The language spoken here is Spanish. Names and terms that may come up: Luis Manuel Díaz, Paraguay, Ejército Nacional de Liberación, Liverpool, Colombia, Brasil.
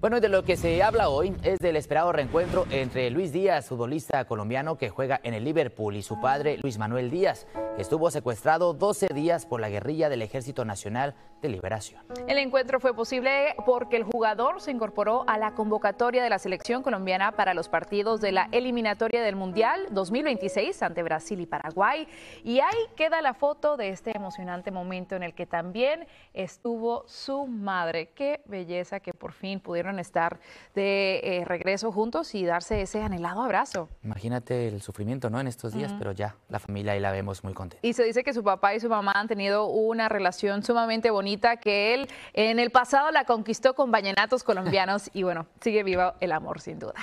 Bueno, y de lo que se habla hoy es del esperado reencuentro entre Luis Díaz, futbolista colombiano que juega en el Liverpool, y su padre, Luis Manuel Díaz, que estuvo secuestrado 12 días por la guerrilla del Ejército Nacional de Liberación. El encuentro fue posible porque el jugador se incorporó a la convocatoria de la selección colombiana para los partidos de la eliminatoria del Mundial 2026 ante Brasil y Paraguay. Y ahí queda la foto de este emocionante momento en el que también estuvo su madre. Qué belleza que por fin pudieron estar de regreso juntos y darse ese anhelado abrazo. Imagínate el sufrimiento, ¿no?, en estos días, pero ya la familia ahí la vemos muy contenta. Y se dice que su papá y su mamá han tenido una relación sumamente bonita, que él en el pasado la conquistó con vallenatos colombianos y bueno, sigue vivo el amor sin duda.